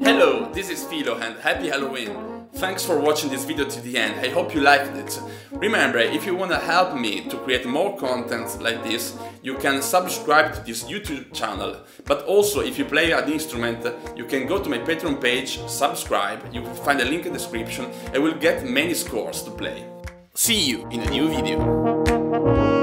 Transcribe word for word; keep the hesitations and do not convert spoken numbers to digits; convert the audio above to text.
Hello, this is Philo and happy Halloween! Thanks for watching this video to the end, I hope you liked it. Remember, if you wanna help me to create more contents like this, you can subscribe to this YouTube channel. But also, if you play an instrument, you can go to my Patreon page, subscribe, you will find a link in the description, and will get many scores to play. See you in a new video!